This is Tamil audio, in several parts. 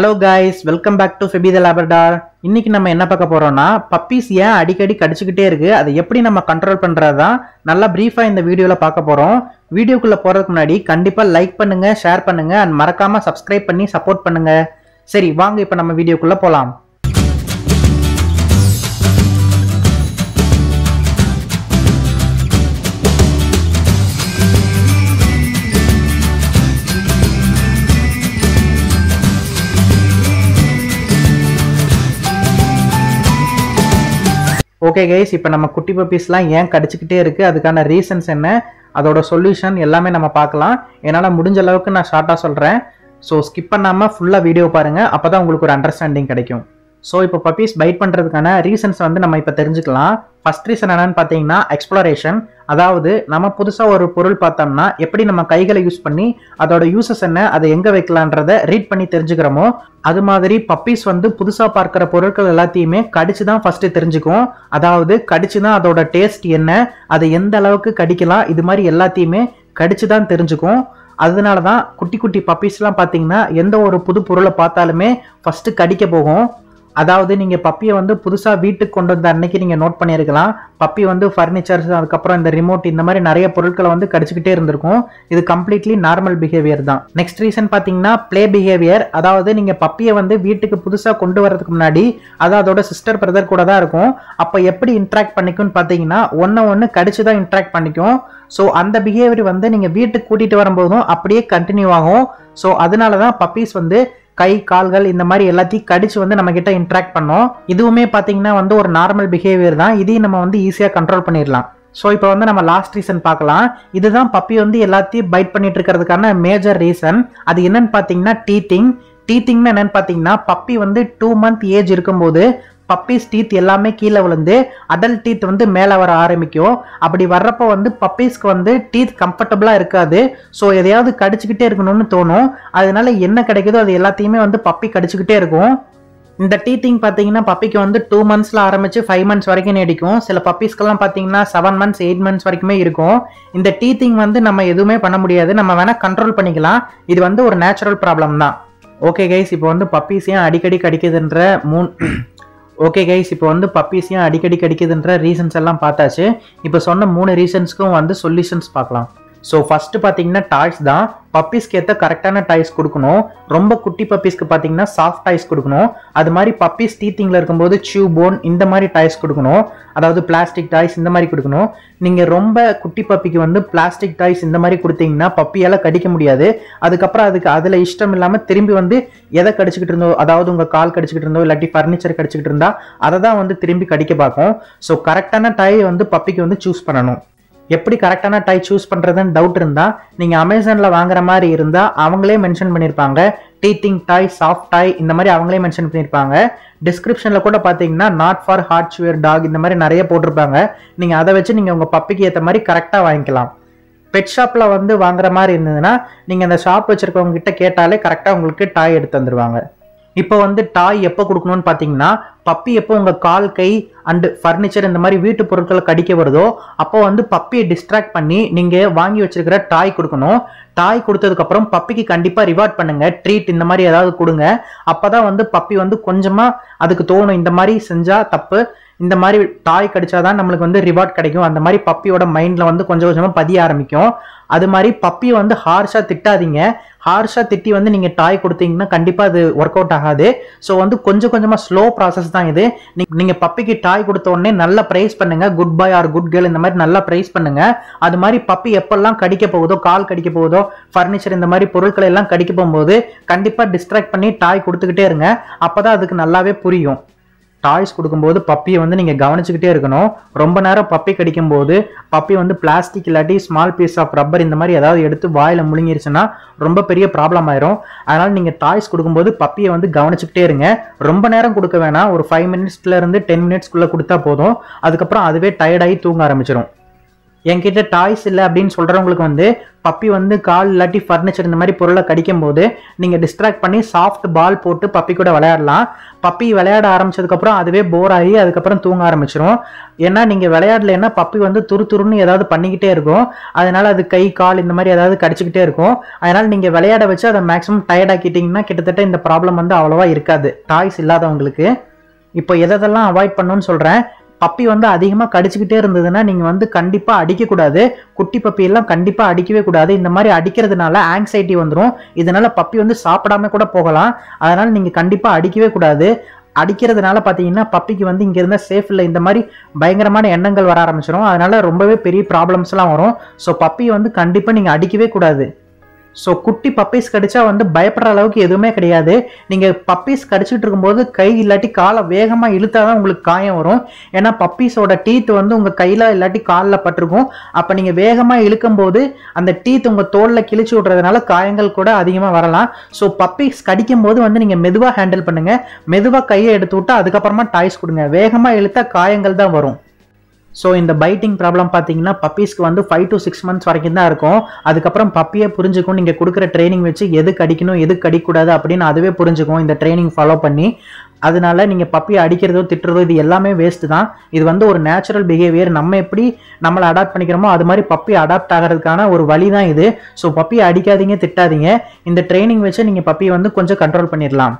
Hello guys, welcome back to Febi The Labrador. இன்னைக்கு நம்ம என்ன பார்க்க போறோம்னா பப்பீஸ் ஏன் அடிக்கடி கடிச்சிட்டே இருக்கு, அதை எப்படி நம்ம கண்ட்ரோல் பண்றதா நல்லா பிரீஃபா இந்த வீடியோல பார்க்க போறோம். வீடியோக்குள்ள போறதுக்கு முன்னாடி கண்டிப்பா லைக் பண்ணுங்க, ஷேர் பண்ணுங்க and மறக்காம subscribe பண்ணி சப்போர்ட் பண்ணுங்க. சரி வாங்க இப்போ நம்ம வீடியோக்குள்ள போலாம். ஓகே கைஸ், இப்போ நம்ம குட்டி பப்பீஸ்லாம் ஏன் கடிச்சிக்கிட்டே இருக்குது, அதுக்கான ரீசன்ஸ் என்ன, அதோட சொல்யூஷன் எல்லாமே நம்ம பார்க்கலாம். என்னால் முடிஞ்ச அளவுக்கு நான் ஷார்ட்டாக சொல்கிறேன். ஸோ ஸ்கிப் பண்ணாமல் ஃபுல்லாக வீடியோ பாருங்கள், அப்போ தான் உங்களுக்கு ஒரு அண்டர்ஸ்டாண்டிங் கிடைக்கும். ஸோ இப்போ பப்பீஸ் பைட் பண்ணுறதுக்கான ரீசன்ஸ் வந்து நம்ம இப்போ தெரிஞ்சுக்கலாம். ஃபர்ஸ்ட் ரீசன் என்னென்னு பார்த்தீங்கன்னா எக்ஸ்ப்ளோரேஷன். அதாவது நம்ம புதுசாக ஒரு பொருள் பார்த்தோம்னா எப்படி நம்ம கைகளை யூஸ் பண்ணி அதோட யூசஸ் என்ன, அதை எங்கே வைக்கலான்றதை ரீட் பண்ணி தெரிஞ்சுக்கிறோமோ அது மாதிரி பப்பீஸ் வந்து புதுசாக பார்க்குற பொருட்கள் எல்லாத்தையுமே கடிச்சு தான் ஃபஸ்ட்டு தெரிஞ்சுக்கும். அதாவது கடிச்சு தான் அதோட டேஸ்ட் என்ன, அதை எந்த அளவுக்கு கடிக்கலாம், இது மாதிரி எல்லாத்தையுமே கடிச்சு தான் தெரிஞ்சுக்கும். அதனால தான் குட்டி குட்டி பப்பீஸ்லாம் பார்த்தீங்கன்னா எந்த ஒரு புது பொருளை பார்த்தாலுமே ஃபஸ்ட்டு கடிக்க போகும். அதாவது நீங்கள் பப்பியை வந்து புதுசாக வீட்டுக்கு கொண்டு வந்த அன்னைக்கு நீங்கள் நோட் பண்ணியிருக்கலாம், பப்பி வந்து ஃபர்னிச்சர்ஸ் அதுக்கப்புறம் இந்த ரிமோட் இந்த மாதிரி நிறைய பொருட்களை வந்து கடிச்சிக்கிட்டே இருந்திருக்கும். இது கம்ப்ளீட்லி நார்மல் பிஹேவியர் தான். நெக்ஸ்ட் ரீசன் பார்த்தீங்கன்னா ப்ளே பிஹேவியர். அதாவது நீங்கள் பப்பியை வந்து வீட்டுக்கு புதுசாக கொண்டு வரதுக்கு முன்னாடி அது அதோட சிஸ்டர் பிரதர் கூட தான் இருக்கும். அப்போ எப்படி இன்ட்ராக்ட் பண்ணிக்கும்னு பார்த்தீங்கன்னா ஒன்று கடிச்சு தான் இன்ட்ராக்ட் பண்ணிக்கும். ஸோ அந்த பிஹேவியர் வந்து நீங்கள் வீட்டுக்கு கூட்டிகிட்டு வரும்போதும் அப்படியே கண்டினியூ ஆகும். ஸோ அதனால தான் பப்பீஸ் வந்து கை கால்கள் இந்த மாதிரி எல்லாத்தையும் கடிச்சு வந்து நம்ம கிட்ட இன்ட்ராக்ட் பண்ணோம். இதுவுமே பார்த்தீங்கன்னா வந்து ஒரு நார்மல் பிஹேவியர் தான். இதையும் நம்ம வந்து ஈஸியாக கண்ட்ரோல் பண்ணிடலாம். ஸோ இப்போ வந்து நம்ம லாஸ்ட் ரீசன் பார்க்கலாம். இதுதான் பப்பி வந்து எல்லாத்தையும் பைட் பண்ணிட்டு இருக்கிறதுக்கான மேஜர் ரீசன். அது என்னன்னு பார்த்தீங்கன்னா டீத்திங். டீத்திங்னா என்னன்னு பார்த்தீங்கன்னா பப்பி வந்து 2 மந்த் ஏஜ் இருக்கும்போது பப்பீஸ் டீத் எல்லாமே கீழே விழுந்து அடல்ட் டீத் வந்து மேலே வர ஆரம்பிக்கும். அப்படி வர்றப்போ வந்து பப்பீஸ்க்கு வந்து டீத் கம்ஃபர்டபுளாக இருக்காது. ஸோ எதையாவது கடிச்சிக்கிட்டே இருக்கணும்னு தோணும். அதனால என்ன கிடைக்குதோ அது எல்லாத்தையுமே வந்து பப்பி கடிச்சிக்கிட்டே இருக்கும். இந்த டீத்திங் பார்த்தீங்கன்னா பப்பிக்கு வந்து 2 மந்த்ஸில் ஆரம்பித்து 5 மந்த்ஸ் வரைக்கும் நீடிக்கும். சில பப்பீஸ்க்கெல்லாம் பார்த்தீங்கன்னா 7 மந்த்ஸ் 8 மந்த்ஸ் வரைக்குமே இருக்கும். இந்த டீத்திங் வந்து நம்ம எதுவுமே பண்ண முடியாது, நம்ம வேணால் கண்ட்ரோல் பண்ணிக்கலாம். இது வந்து ஒரு நேச்சுரல் ப்ராப்ளம் தான். ஓகே கைஸ், இப்போ வந்து பப்பீஸ் ஏன் அடிக்கடி கடிக்குதுன்ற ரீசன்ஸ் எல்லாம் பார்த்தாச்சு. இப்போ சொன்ன 3 ரீசன்ஸ்க்கும் வந்து சொல்யூஷன்ஸ் பார்க்கலாம். ஸோ ஃபஸ்ட்டு பார்த்தீங்கன்னா டாய்ஸ் தான். பப்பீஸ்க்கு ஏற்ற கரெக்டான டாய்ஸ் கொடுக்கணும். ரொம்ப குட்டி பப்பீஸ்க்கு பார்த்தீங்கன்னா சாஃப்ட் டாய்ஸ் கொடுக்கணும். அது மாதிரி பப்பீஸ் டீத்திங்கில் இருக்கும்போது சியூ போன் இந்த மாதிரி டாய்ஸ் கொடுக்கணும். அதாவது பிளாஸ்டிக் டாய்ஸ் இந்த மாதிரி கொடுக்கணும். நீங்கள் ரொம்ப குட்டி பப்பிக்கு வந்து பிளாஸ்டிக் டாய்ஸ் இந்த மாதிரி கொடுத்தீங்கன்னா பப்பியால் கடிக்க முடியாது. அதுக்கப்புறம் அதில் இஷ்டம் இல்லாமல் திரும்பி வந்து எதை கடிச்சிக்கிட்டு இருந்தோ, அதாவது உங்கள் கால் கடிச்சிக்கிட்டு இருந்தோ இல்லாட்டி ஃபர்னிச்சர் கடிச்சிக்கிட்டு இருந்தால் அதை தான் வந்து திரும்பி கடிக்க பார்க்கும். ஸோ கரெக்டான டாயை வந்து பப்பிக்கு வந்து சூஸ் பண்ணணும். எப்படி கரெக்டான டை சூஸ் பண்ணுறதுன்னு டவுட் இருந்தால் நீங்கள் அமேசானில் வாங்குற மாதிரி இருந்தால் அவங்களே மென்ஷன் பண்ணியிருப்பாங்க. டீத்திங் டாய், சாஃப்ட் டாய் இந்த மாதிரி அவங்களே மென்ஷன் பண்ணியிருப்பாங்க. டிஸ்கிரிப்ஷனில் கூட பார்த்தீங்கன்னா நாட் ஃபார் ஹார்ட்வேர் டாக் இந்த மாதிரி நிறைய போட்டிருப்பாங்க. நீங்கள் அதை வச்சு நீங்கள் உங்கள் பப்பிக்கு ஏற்ற மாதிரி கரெக்டாக வாங்கிக்கலாம். பெட் ஷாப்பில் வந்து வாங்குற மாதிரி இருந்ததுன்னா நீங்கள் அந்த ஷாப் வச்சுருக்கவங்ககிட்ட கேட்டாலே கரெக்டாக உங்களுக்கு டாய் எடுத்து வந்துடுவாங்க. இப்போ வந்து டாய் எப்போ கொடுக்கணும்னு பார்த்தீங்கன்னா பப்பி எப்போ உங்கள் கால் கை அண்டு ஃபர்னிச்சர் இந்த மாதிரி வீட்டு பொருட்களை கடிக்க வருதோ அப்போ வந்து பப்பியை டிஸ்ட்ராக்ட் பண்ணி நீங்கள் வாங்கி வச்சிருக்கிற டாய் கொடுக்கணும். டாய் கொடுத்ததுக்கப்புறம் பப்பிக்கு கண்டிப்பாக ரிவார்ட் பண்ணுங்கள், ட்ரீட் இந்த மாதிரி ஏதாவது கொடுங்க. அப்போ தான் வந்து பப்பி வந்து கொஞ்சமாக அதுக்கு தோணும் இந்த மாதிரி செஞ்சால் தப்பு, இந்த மாதிரி டாய் கடிச்சாதான் நம்மளுக்கு வந்து ரிவார்ட் கிடைக்கும். அந்த மாதிரி பப்பியோட மைண்டில் வந்து கொஞ்சம் கொஞ்சமாக பதிய ஆரம்பிக்கும். அது மாதிரி பப்பியை வந்து ஹார்ஷாக திட்டாதீங்க. ஹார்ஷாக திட்டி வந்து நீங்கள் டாய் கொடுத்தீங்கன்னா கண்டிப்பாக அது ஒர்க் அவுட் ஆகாது. ஸோ வந்து கொஞ்சம் கொஞ்சமாக ஸ்லோ ப்ராசஸ் தான் இது. நீங்கள் பப்பிக்கு டாய் கொடுத்த உடனே நல்லா ப்ரைஸ் பண்ணுங்கள். Good boy or good girl இந்த மாதிரி நல்லா ப்ரைஸ் பண்ணுங்கள். அது மாதிரி பப்பி எப்பெல்லாம் கடிக்க போகுதோ, கால் கடிக்க போகுதோ, ஃபர்னிச்சர் இந்த மாதிரி பொருட்களை எல்லாம் கடிக்க போகும்போது கண்டிப்பாக டிஸ்ட்ராக்ட் பண்ணி டாய் கொடுத்துக்கிட்டே இருங்க. அப்போ தான் அதுக்கு நல்லாவே புரியும். டாய்ஸ் கொடுக்கும்போது பப்பியை வந்து நீங்கள் கவனிச்சுக்கிட்டே இருக்கணும். ரொம்ப நேரம் பப்பி கடிக்கும்போது பப்பி வந்து பிளாஸ்டிக் இல்லாட்டி ஸ்மால் பீஸ் ஆஃப் ரப்பர் இந்த மாதிரி ஏதாவது எடுத்து வாயில் முழுங்கிருச்சுன்னா ரொம்ப பெரிய ப்ராப்ளம் ஆயிரும். அதனால் நீங்கள் டாய்ஸ் கொடுக்கும்போது பப்பியை வந்து கவனிச்சுக்கிட்டே இருங்க. ரொம்ப நேரம் கொடுக்க வேணாம், ஒரு 5 மினிட்ஸ்லேருந்து 10 மினிட்ஸ்க்குள்ளே கொடுத்தா போதும். அதுக்கப்புறம் அதுவே டயர்டாகி தூங்க ஆரம்பிச்சிடும். என்கிட்ட டாய்ஸ் இல்லை அப்படின்னு சொல்கிறவங்களுக்கு வந்து பப்பி வந்து கால் இல்லாட்டி ஃபர்னிச்சர் இந்த மாதிரி பொருளை கடிக்கும் போது நீங்கள் டிஸ்ட்ராக்ட் பண்ணி சாஃப்ட் பால் போட்டு பப்பி கூட விளையாடலாம். பப்பி விளையாட ஆரம்பிச்சதுக்கப்புறம் அதுவே போர் ஆகி அதுக்கப்புறம் தூங்க ஆரம்பிச்சிடும். ஏன்னா நீங்கள் விளையாடலைன்னா பப்பி வந்து துருன்னு ஏதாவது பண்ணிக்கிட்டே இருக்கும். அதனால் அது கை கால் இந்த மாதிரி ஏதாவது கடிச்சிக்கிட்டே இருக்கும். அதனால் நீங்கள் விளையாட வச்சு அதை மேக்ஸிமம் டயர்ட் ஆக்கிட்டிங்கன்னா கிட்டத்தட்ட இந்த ப்ராப்ளம் வந்து அவ்வளோவா இருக்காது டாய்ஸ் இல்லாதவங்களுக்கு. இப்போ எதெல்லாம் அவாய்ட் பண்ணணும்னு சொல்கிறேன். பப்பி வந்து அதிகமாக கடிச்சிக்கிட்டே இருந்ததுன்னா நீங்கள் வந்து கண்டிப்பாக அடிக்கக்கூடாது. குட்டி பப்பியெல்லாம் கண்டிப்பாக அடிக்கவே கூடாது. இந்த மாதிரி அடிக்கிறதுனால ஆங்ஸைட்டி வந்துடும். இதனால் பப்பி வந்து சாப்பிடாம கூட போகலாம். அதனால் நீங்கள் கண்டிப்பாக அடிக்கவே கூடாது. அடிக்கிறதுனால பார்த்தீங்கன்னா பப்பிக்கு வந்து இங்கே இருந்தால் சேஃப் இல்லை, இந்த மாதிரி பயங்கரமான எண்ணங்கள் வர ஆரம்பிச்சிடும். அதனால் ரொம்பவே பெரிய ப்ராப்ளம்ஸ்லாம் வரும். ஸோ பப்பியை வந்து கண்டிப்பாக நீங்கள் அடிக்கவே கூடாது. ஸோ குட்டி பப்பீஸ் கடிச்சா வந்து பயப்படுற அளவுக்கு எதுவுமே கிடையாது. நீங்கள் பப்பீஸ் கடிச்சிட்டு இருக்கும்போது கை இல்லாட்டி காலை வேகமாக இழுத்தா தான் உங்களுக்கு காயம் வரும். ஏன்னா பப்பீஸோட டீத் வந்து உங்கள் கையில் இல்லாட்டி காலில் பட்டிருக்கும். அப்போ நீங்கள் வேகமாக இழுக்கும்போது அந்த டீத் உங்கள் தோலில் கிழிச்சு விட்றதுனால காயங்கள் கூட அதிகமாக வரலாம். ஸோ பப்பீஸ் கடிக்கும் போது வந்து நீங்கள் மெதுவாக ஹேண்டில் பண்ணுங்கள். மெதுவாக கையை எடுத்து விட்டு அதுக்கப்புறமா டாய்ஸ் கொடுங்க. வேகமாக இழுத்தா காயங்கள் தான் வரும். ஸோ இந்த பைட்டிங் ப்ராப்ளம் பார்த்தீங்கன்னா பப்பீஸ்க்கு வந்து 5 to 6 months வரைக்கும் தான் இருக்கும். அதுக்கப்புறம் பப்பியை புரிஞ்சுக்கும். நீங்கள் கொடுக்குற ட்ரைனிங் வச்சு எது கடிக்கணும் எது கடிக்கூடாது அப்படின்னு அதுவே புரிஞ்சுக்கும் இந்த ட்ரைனிங் ஃபாலோ பண்ணி. அதனால நீங்கள் பப்பியை அடிக்கிறதோ திட்டுறதோ இது எல்லாமே வேஸ்ட்டு தான். இது வந்து ஒரு நேச்சுரல் பிஹேவியர். நம்ம எப்படி நம்மளை அடாப்ட் பண்ணிக்கிறோமோ அது மாதிரி பப்பி அடாப்ட் ஆகிறதுக்கான ஒரு வழி தான் இது. ஸோ பப்பியை அடிக்காதீங்க, திட்டாதீங்க. இந்த ட்ரைனிங் வச்சு நீங்கள் பப்பியை வந்து கொஞ்சம் கண்ட்ரோல் பண்ணிடலாம்.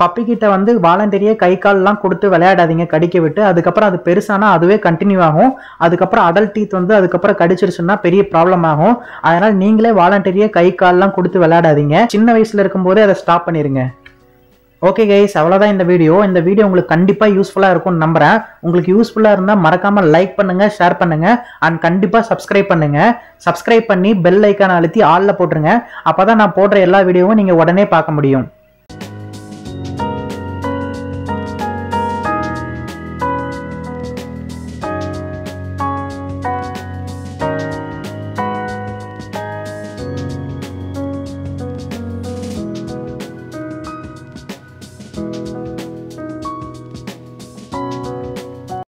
பப்பிக்கிட்ட வந்து வாலண்டரியே கை கால்லாம் கொடுத்து விளையாடாதீங்க கடிக்க விட்டு. அதுக்கப்புறம் அது பெருசானால் அதுவே கண்டினியூ ஆகும். அதுக்கப்புறம் அடல்ட் டீத் வந்து அதுக்கப்புறம் கடிச்சிருச்சுன்னா பெரிய ப்ராப்ளம் ஆகும். அதனால் நீங்களே வாலண்டரியே கை கால்லாம் கொடுத்து விளையாடாதீங்க. சின்ன வயசில் இருக்கும்போதே அதை ஸ்டாப் பண்ணிடுங்க. ஓகே கைஸ், அவ்வளோதான் இந்த வீடியோ. இந்த வீடியோ உங்களுக்கு கண்டிப்பாக யூஸ்ஃபுல்லாக இருக்கும்னு நம்புகிறேன். உங்களுக்கு யூஸ்ஃபுல்லாக இருந்தால் மறக்காமல் லைக் பண்ணுங்கள், ஷேர் பண்ணுங்கள், அண்ட் கண்டிப்பாக சப்ஸ்கிரைப் பண்ணுங்கள். சப்ஸ்கிரைப் பண்ணி பெல் ஐக்கானை அழுத்தி ஆளில் போட்டுருங்க. அப்போ தான் நான் போடுற எல்லா வீடியோவும் நீங்கள் உடனே பார்க்க முடியும்.